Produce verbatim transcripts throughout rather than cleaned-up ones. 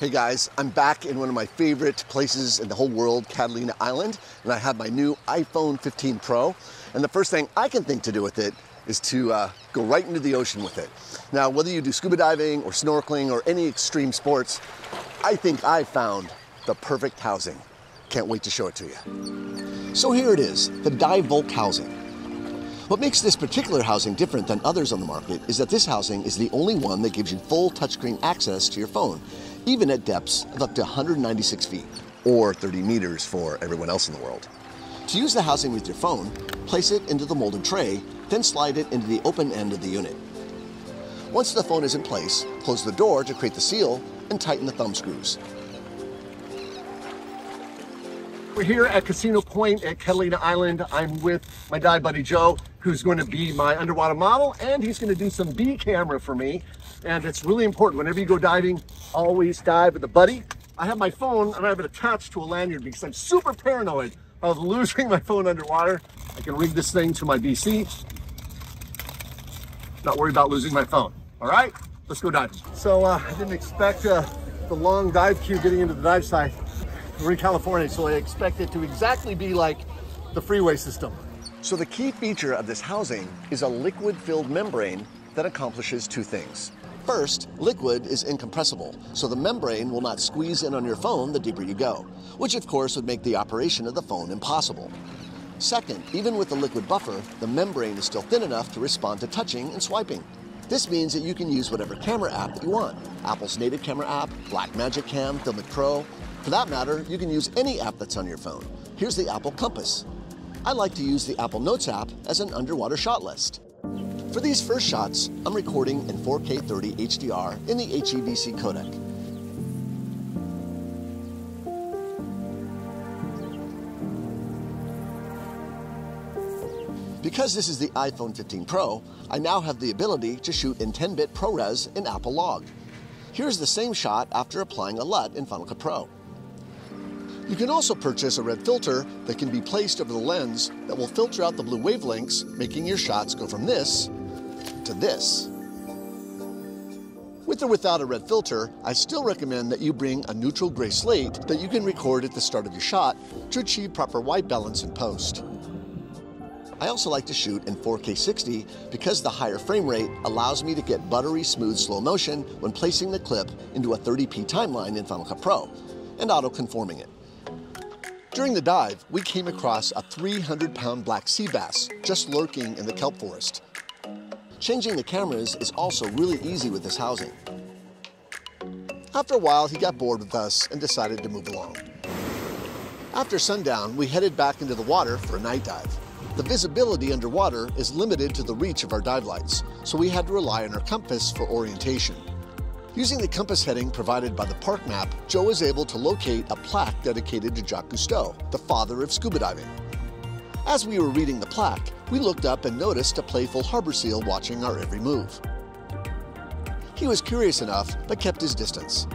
Hey guys, I'm back in one of my favorite places in the whole world, Catalina Island, and I have my new iPhone fifteen Pro. And the first thing I can think to do with it is to uh, go right into the ocean with it. Now, whether you do scuba diving or snorkeling or any extreme sports, I think I found the perfect housing. Can't wait to show it to you. So here it is, the Divevolk housing. What makes this particular housing different than others on the market is that this housing is the only one that gives you full touchscreen access to your phone, even at depths of up to one hundred ninety-six feet, or thirty meters for everyone else in the world. To use the housing with your phone, place it into the molded tray, then slide it into the open end of the unit. Once the phone is in place, close the door to create the seal and tighten the thumb screws. We're here at Casino Point at Catalina Island. I'm with my dive buddy Joe, who's going to be my underwater model, and he's going to do some B camera for me. And it's really important. Whenever you go diving, always dive with a buddy. I have my phone, and I have it attached to a lanyard because I'm super paranoid of losing my phone underwater. I can rig this thing to my B C. Not worried about losing my phone. All right, let's go diving. So uh, I didn't expect uh, the long dive queue getting into the dive site. We're in California, so I expect it to exactly be like the freeway system. So the key feature of this housing is a liquid-filled membrane that accomplishes two things. First, liquid is incompressible, so the membrane will not squeeze in on your phone the deeper you go, which of course would make the operation of the phone impossible. Second, even with the liquid buffer, the membrane is still thin enough to respond to touching and swiping. This means that you can use whatever camera app that you want. Apple's native camera app, Blackmagic Cam, Filmic Pro. For that matter, you can use any app that's on your phone. Here's the Apple Compass. I like to use the Apple Notes app as an underwater shot list. For these first shots, I'm recording in four K thirty H D R in the H E V C codec. Because this is the iPhone fifteen Pro, I now have the ability to shoot in ten bit ProRes in Apple Log. Here's the same shot after applying a L U T in Final Cut Pro. You can also purchase a red filter that can be placed over the lens that will filter out the blue wavelengths, making your shots go from this to this. With or without a red filter, I still recommend that you bring a neutral gray slate that you can record at the start of your shot to achieve proper white balance in post. I also like to shoot in four K sixty because the higher frame rate allows me to get buttery smooth slow motion when placing the clip into a thirty P timeline in Final Cut Pro and auto-conforming it. During the dive, we came across a three hundred pound black sea bass just lurking in the kelp forest. Changing the cameras is also really easy with this housing. After a while, he got bored with us and decided to move along. After sundown, we headed back into the water for a night dive. The visibility underwater is limited to the reach of our dive lights, so we had to rely on our compass for orientation. Using the compass heading provided by the park map, Joe was able to locate a plaque dedicated to Jacques Cousteau, the father of scuba diving. As we were reading the plaque, we looked up and noticed a playful harbor seal watching our every move. He was curious enough, but kept his distance.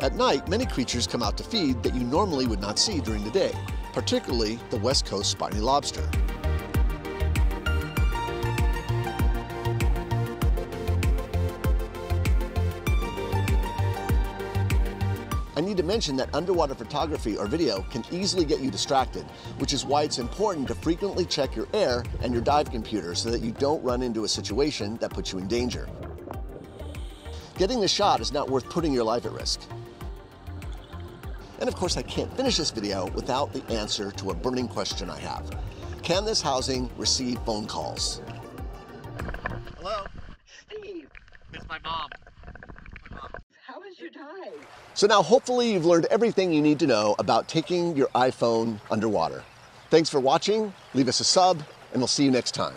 At night, many creatures come out to feed that you normally would not see during the day, particularly the West Coast spiny lobster. I need to mention that underwater photography or video can easily get you distracted, which is why it's important to frequently check your air and your dive computer so that you don't run into a situation that puts you in danger. Getting the shot is not worth putting your life at risk. And of course, I can't finish this video without the answer to a burning question I have. Can this housing receive phone calls? Hello? Steve. It's my mom. So now hopefully you've learned everything you need to know about taking your iPhone underwater. Thanks for watching, leave us a sub, and we'll see you next time.